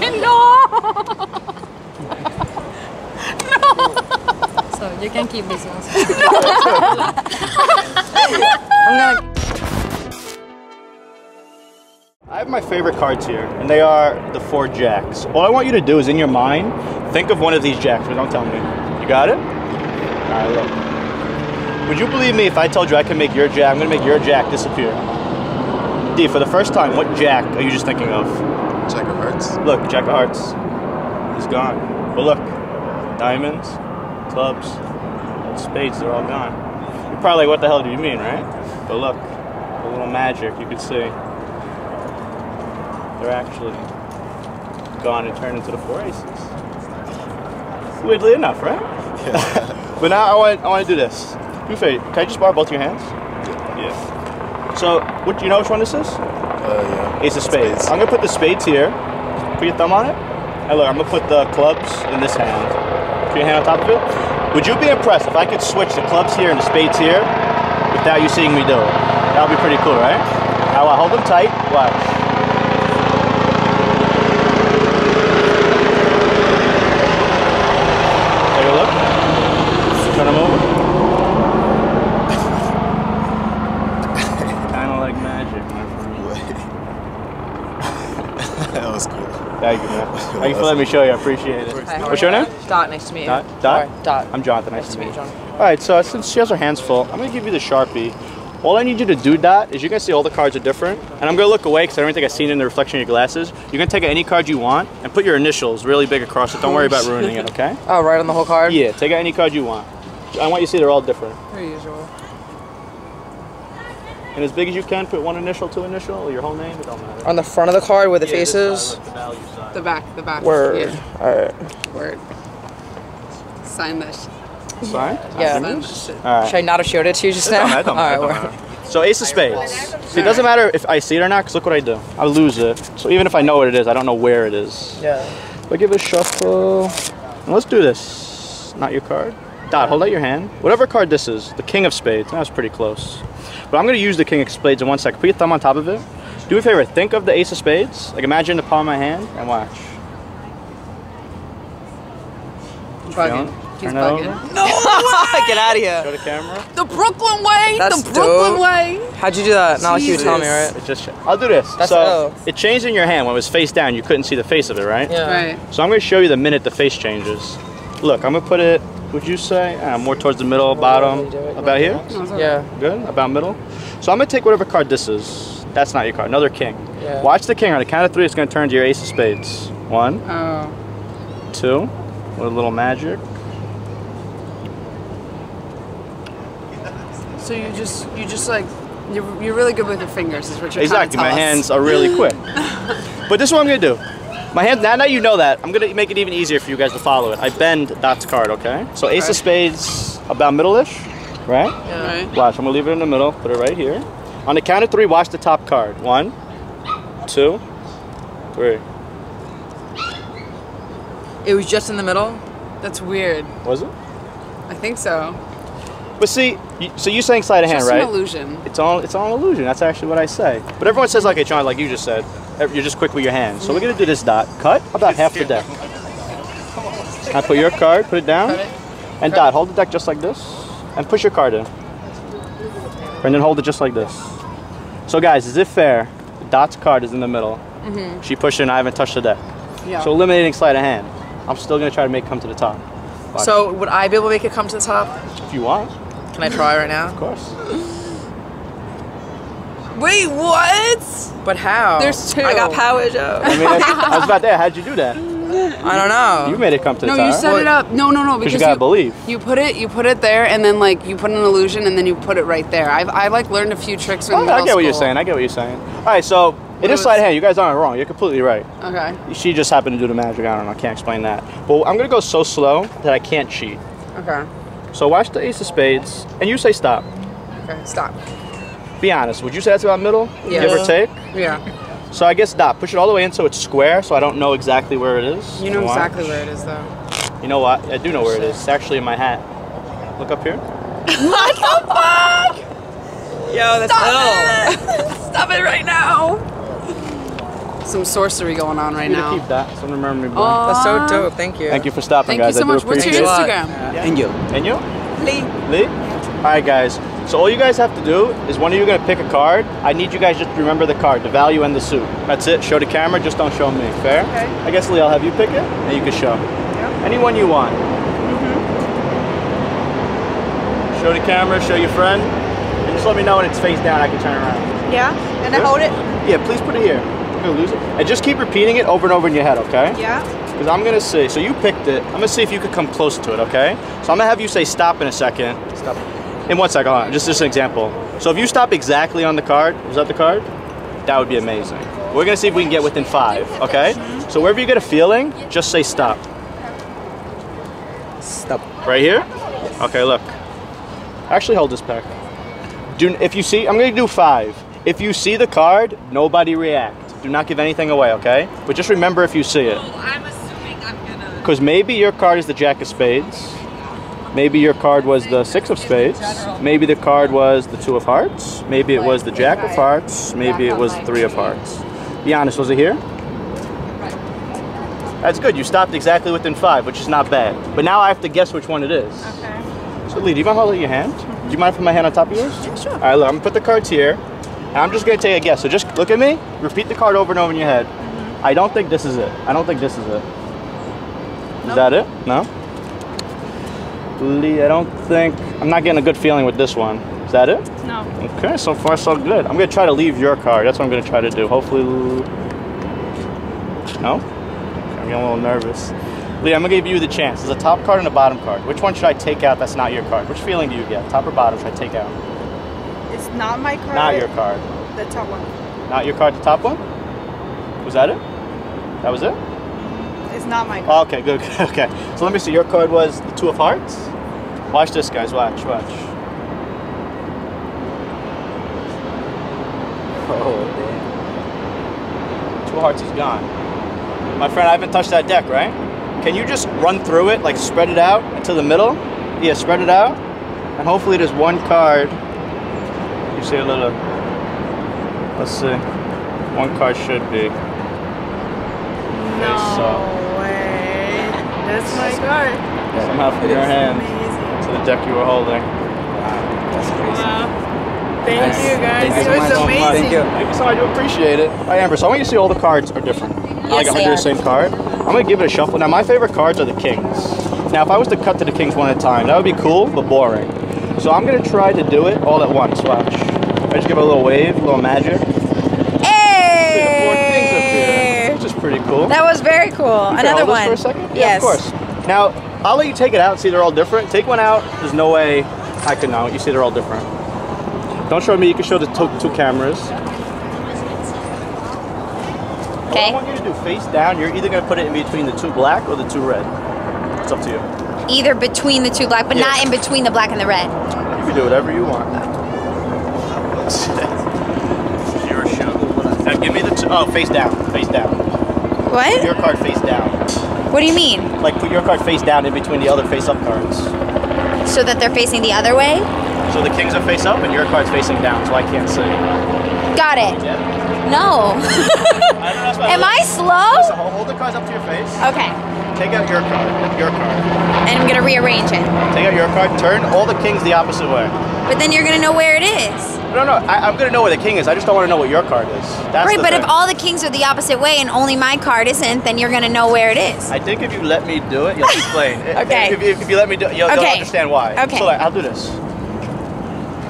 No! No! So you can keep this one. I have my favorite cards here, and they are the four jacks. All I want you to do is, in your mind, think of one of these jacks, but don't tell me. You got it? All right, look. Would you believe me if I told you I can make your jack, I'm gonna make your jack disappear? D, for the first time, what jack are you just thinking of? Jack of hearts. Look, jack of hearts. He's gone. But look, diamonds, clubs, spades, they're all gone. You're probably like, what the hell do you mean, right? But look, a little magic, you could see. They're actually gone and turned into the four aces. Weirdly enough, right? Yeah. But now I want to do this. Do favor, can I just borrow both your hands? Yeah. So, what, you know which one this is? Yeah. Ace of spades. I'm going to put the spades here. Put your thumb on it. And look, I'm going to put the clubs in this hand. Put your hand on top of it. Would you be impressed if I could switch the clubs here and the spades here without you seeing me do it? That would be pretty cool, right? Now, hold them tight. Watch. Thank you, man. Thank you for letting me show you. I appreciate it. Okay. What's your name? Dot. Nice to meet you. Dot. I'm Jonathan. Nice to meet you, Jonathan. All right, so since she has her hands full, I'm going to give you the Sharpie. All I need you to do, Dot, is you're going to see all the cards are different. And I'm going to look away because I don't think I've seen it in the reflection of your glasses. You're going to take out any card you want and put your initials really big across it. Don't worry about ruining it, okay? Oh, right on the whole card? Yeah, take out any card you want. I want you to see they're all different. Very usual. And as big as you can, put one initial, two initial, or your whole name, it don't matter. On the front of the card where the face is? The back. Word. Yeah. Alright. Word. Sign that shit. Sign? Yeah. Sign that shit. Alright. Should I not have showed it to you just now? Alright, so ace of spades. See, it doesn't matter if I see it or not, because look what I do. I lose it. So even if I know what it is, I don't know where it is. Yeah. But give it a shuffle. And let's do this. Not your card. Dot, hold out your hand. Whatever card this is, the king of spades. That was pretty close. But I'm going to use the king of spades in 1 second. Put your thumb on top of it. Do me a favor. Think of the ace of spades. Like, imagine the palm of my hand and watch. He's bugging. No way! Get out of here. Show the camera. The Brooklyn way. That's the Brooklyn way. How'd you do that? Not like you would tell me, right? It's just, I'll do this. It changed in your hand when it was face down. You couldn't see the face of it, right? Yeah. Right. So I'm going to show you the minute the face changes. Look, I'm going to put it... Would you say more towards the middle, bottom, about here? Yeah. Good. About middle. So I'm gonna take whatever card this is. That's not your card. Another king. Yeah. Watch the king. On the count of three, it's gonna turn to your ace of spades. One. Oh. Two. With a little magic. So you just like you're really good with your fingers, is what you're trying to tell us. Exactly. My hands are really quick. But this is what I'm gonna do. My hand, now that you know that, I'm going to make it even easier for you guys to follow it. I bend Dot's card, okay? So ace of spades, about middle-ish, right? Yeah. Right. Watch, I'm going to leave it in the middle, put it right here. On the count of three, watch the top card. 1, 2, 3. It was just in the middle? That's weird. Was it? I think so. But see, so you're saying sleight of hand, right? It's an illusion. It's all an illusion. That's actually what I say. But everyone says, like, hey, John, like you just said, you're just quick with your hands. So we're going to do this, Dot. Cut about half the deck. Now put your card, put it down. And Dot, hold the deck just like this. And push your card in. And then hold it just like this. So guys, is it fair? Dot's card is in the middle. Mm-hmm. She pushed it and I haven't touched the deck. Yeah. So eliminating sleight of hand. I'm still going to try to make it come to the top. Watch. So would I be able to make it come to the top? If you want. Can I try right now? Of course. Wait, what? But how? There's two. I got power, Joe. I mean, I was about there. How'd you do that? I don't know. You made it come to the top. No, you set it up. No. Because you gotta believe. You put it there, and then like you put an illusion, and then you put it right there. I like learned a few tricks from middle school. I get what you're saying. All right, so it is sleight of hand. You guys aren't wrong. You're completely right. Okay. She just happened to do the magic. I don't know. I can't explain that. But I'm gonna go so slow that I can't cheat. Okay. So watch the ace of spades, and you say stop. Okay, stop. Be honest. Would you say that's about middle? Yeah. Give or take? Yeah. So I guess Dot, push it all the way in so it's square, so I don't know exactly where it is. You know exactly where it is, though. You know what? I do know where it is. It's actually in my hat. Look up here. What the fuck? Yo, that's Stop it right now. some sorcery going on right now. Keep that. So remember me. That's so dope. Thank you. Thank you for stopping, guys. Thank you so much. What's your Instagram? Yeah. And you. And you? Lee. Lee? Yeah. All right, guys. So all you guys have to do is one of you are going to pick a card. I need you guys just to remember the card, the value and the suit. That's it. Show the camera. Just don't show me. Fair? Okay. I guess, Lee, I'll have you pick it and you can show. Yeah. Anyone you want. Mm-hmm. Show the camera. Show your friend. And just let me know when it's face down. I can turn around. Yeah? And I hold it? Yeah, please put it here. Lose it. And just keep repeating it over and over in your head, okay? Yeah. Because I'm gonna see. So you picked it. I'm gonna see if you could come close to it, okay? So I'm gonna have you say stop in a second. Stop. In 1 second, hold on. Just an example. So if you stop exactly on the card, is that the card? That would be amazing. We're gonna see if we can get within 5, okay? So wherever you get a feeling, just say stop. Stop. Right here? Okay, look. Actually, hold this back. If you see, I'm gonna do 5. If you see the card, nobody react. Do not give anything away, okay? But just remember if you see it. I'm assuming I'm gonna... Because maybe your card is the Jack of Spades. Maybe your card was the Six of Spades. Maybe the card was the Two of Hearts. Maybe it was the Jack of Hearts. Maybe it was the Three of Hearts. Be honest, was it here? That's good. You stopped exactly within 5, which is not bad. But now I have to guess which one it is. Okay. So, Lee, do you mind holding your hand? Do you mind putting my hand on top of yours? Yeah, sure. All right, look, I'm gonna put the cards here. I'm just going to take a guess. So just look at me. Repeat the card over and over in your head. Mm-hmm. I don't think this is it. I don't think this is it. Nope. Is that it? No? Lee, I don't think... I'm not getting a good feeling with this one. Is that it? No. Okay, so far so good. I'm going to try to leave your card. That's what I'm going to try to do. Hopefully... No? I'm getting a little nervous. Lee, I'm going to give you the chance. There's a top card and a bottom card. Which one should I take out that's not your card? Which feeling do you get? Top or bottom should I take out? It's not my card. Not your card. The top one. Not your card, the top one? Was that it? That was it? It's not my card. Okay, good. Okay. So let me see. Your card was the Two of Hearts? Watch this, guys. Watch, watch. Oh, damn. Two of Hearts is gone. My friend, I haven't touched that deck, right? Can you just run through it, like spread it out into the middle? Yeah, spread it out. And hopefully there's one card... See a little. Let's see. One card should be. No way. That's my card. Somehow from your hand amazing. To the deck you were holding. Wow, that's crazy. Wow. Thank you guys. It was amazing. Thank you. Thank you so much. I do appreciate it. All right, Amber. So I want you to see all the cards are different. Yes, like 100 of the same card. I'm gonna give it a shuffle. Now my favorite cards are the kings. Now if I was to cut to the kings one at a time, that would be cool but boring. So I'm gonna try to do it all at once. Watch. I just give it a little wave, a little magic. Hey! See the 4 things up here, which is pretty cool. That was very cool. Another one. This for a second? Yes. Yeah, of course. Now, I'll let you take it out and see they're all different. Take one out. There's no way I could know. You see they're all different. Don't show me. You can show the two cameras. Okay. What I want you to do face down. You're either going to put it in between the two black or the two red. It's up to you. Either between the two black, but not in between the black and the red. You can do whatever you want. Your show. Now give me the oh, face down. Face down. What? Put your card face down. What do you mean? Like put your card face down in between the other face up cards. So that they're facing the other way? So the kings are face up and your card's facing down, so I can't see. Got it. Yeah. No. I don't know. Am I slow? So hold the cards up to your face. Okay. Take out your card. Your card. And I'm gonna rearrange it. Take out your card, turn all the kings the opposite way. But then you're gonna know where it is. No, no, I'm gonna know where the king is. I just don't want to know what your card is. That's right, but if all the kings are the opposite way and only my card isn't, then you're gonna know where it is. I think if you let me do it, you'll explain. Okay. If you let me do it, you'll understand why. Okay. So I'll do this.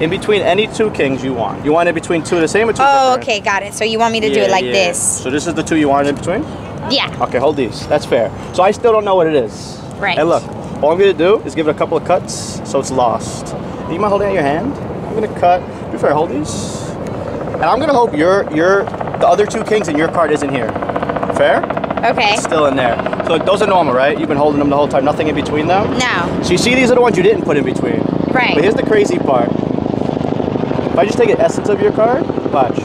In between any two kings you want. You want in between two of the same or two different? Oh, okay, got it. So you want me to do it like this. So this is the two you want in between? Yeah. Okay, hold these. That's fair. So I still don't know what it is. Right. And look, all I'm gonna do is give it a couple of cuts so it's lost. Do you mind holding out your hand? I'm gonna cut. Be fair, hold these. And I'm gonna hope the other two kings and your card isn't here. Fair? Okay. It's still in there. So those are normal, right? You've been holding them the whole time, nothing in between them? No. So you see these are the ones you didn't put in between. Right. But here's the crazy part. If I just take an essence of your card, watch.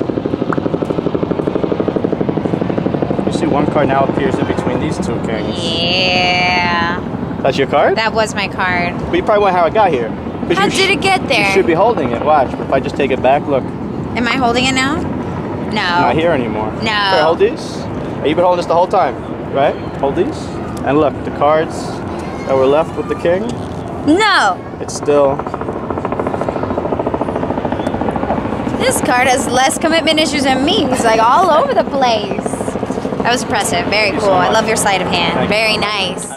You see one card now appears in between these two kings. Yeah. That's your card? That was my card. But you probably wonder how it got here. How did it get there? You should be holding it. Watch. But if I just take it back, look. Am I holding it now? No. Not here anymore. No. Here, hold these. You've been holding this the whole time, right? Hold these. And look, the cards that were left with the king. No. It's still. This card has less commitment issues than me. He's like all over the place. That was impressive. Very cool. So I love your sleight of hand. Thank Very you. Nice.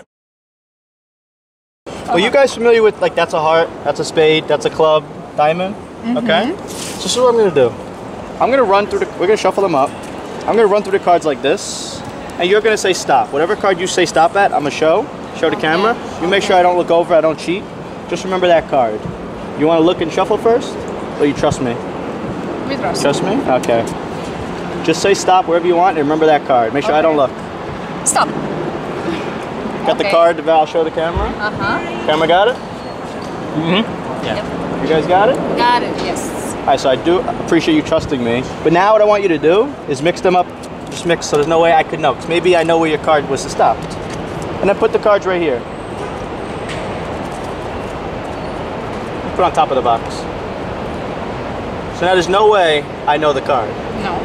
Are you guys familiar with, like, that's a heart, that's a spade, that's a club, diamond? Mm-hmm. Okay. So this is what I'm gonna do. I'm gonna run through the, we're gonna shuffle them up. I'm gonna run through the cards like this, and you're gonna say stop. Whatever card you say stop at, I'm gonna show the camera. You make sure I don't look over, I don't cheat. Just remember that card. You wanna look and shuffle first? Or you trust me? We trust. Trust me? Okay. Just say stop wherever you want and remember that card. Make sure I don't look. Stop. Got the card, Val, show the camera. Uh-huh. Camera got it? Mm-hmm. Yeah. Yep. You guys got it? Got it, yes. Alright, so I do appreciate you trusting me. But now what I want you to do is mix them up. Just mix so there's no way I could know. Because maybe I know where your card was to stop. And then put the cards right here. Put it on top of the box. So now there's no way I know the card. No.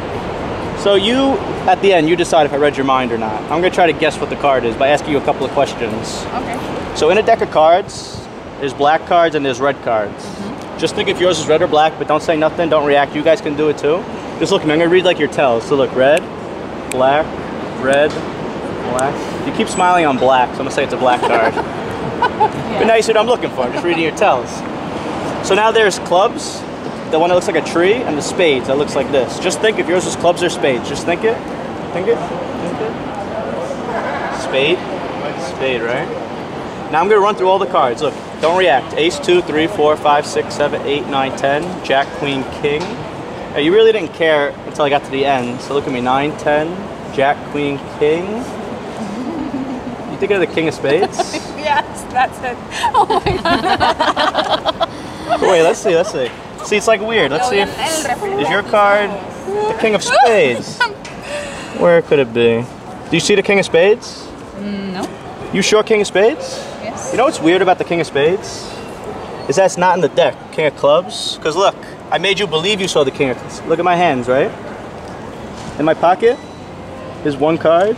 So you, at the end, you decide if I read your mind or not. I'm going to try to guess what the card is by asking you a couple of questions. Okay. So in a deck of cards, there's black cards and there's red cards. Mm-hmm. Just think if yours is red or black, but don't say nothing, don't react. You guys can do it too. Just look, I'm gonna read like your tells. So look, red, black. You keep smiling on black, so I'm gonna say it's a black card. Yeah. But now you see what I'm looking for, I'm just reading your tells. So now there's clubs, the one that looks like a tree, and the spades that looks like this. Just think if yours was clubs or spades. Just think it, think it, think it. Spade, spade, right? Now I'm going to run through all the cards. Look, don't react. Ace, 2, 3, 4, 5, 6, 7, 8, 9, 10. Jack, Queen, King. Now, you really didn't care until I got to the end. So look at me. 9, 10. Jack, Queen, King. You thinking of the King of Spades? Yes, that's it. Oh my God. Wait, let's see. Let's see. See, it's like weird. Let's see if is your card the King of Spades. Where could it be? Do you see the King of Spades? No. You sure King of Spades? Yes. You know what's weird about the King of Spades? Is that it's not in the deck. King of Clubs. Because look, I made you believe you saw the King of Clubs. Look at my hands, right? In my pocket is one card.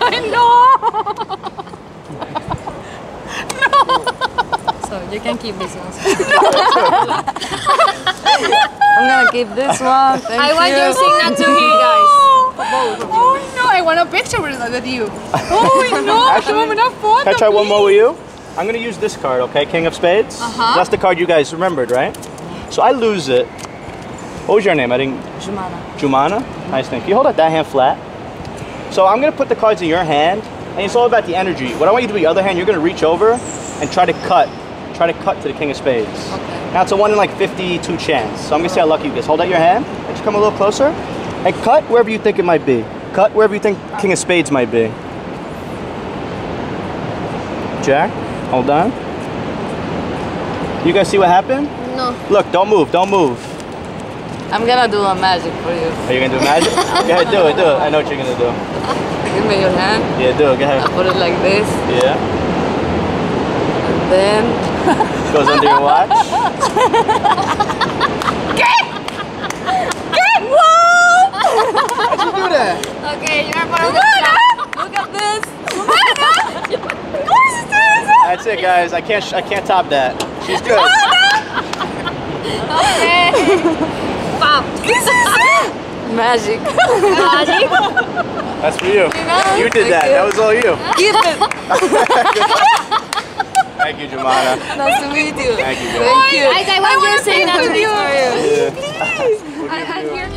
I know! No! So you can keep this one. No. I'm gonna give this one. Thank I want you to sing that to me, guys. Oh no, I want a picture with you. Oh no, actually, can I try one more with you? I'm gonna use this card, okay? King of Spades. Uh-huh. That's the card you guys remembered, right? So I lose it. What was your name? I didn't. Jumana. Jumana? Mm-hmm. Nice thing. Can you hold that hand flat? So I'm gonna put the cards in your hand, and it's all about the energy. What I want you to do with your other hand, you're gonna reach over and try to cut to the King of Spades. Okay. Now it's a 1 in like 52 chance. So I'm gonna see how lucky you get. Hold out your hand and just come a little closer and cut wherever you think it might be. Cut wherever you think King of Spades might be. Jack, hold on. You guys see what happened? No. Look, don't move, don't move. I'm gonna do a magic for you. Are you gonna do magic? Go ahead, do it, do it. I know what you're gonna do. Give me your hand. Yeah, do it, go ahead. I'll put it like this. Yeah. And then... goes under your watch. Get one! How'd you do that? Okay, you're not going to look at this. That's it, guys. I can't top that. She's good. Okay. Pop. This is it. Magic. Magic. That's for you. You did that. That was all you. Give it. Thank you, Jumana. Nice to meet you. Thank you. Thank you. I want you to say that to me. Please.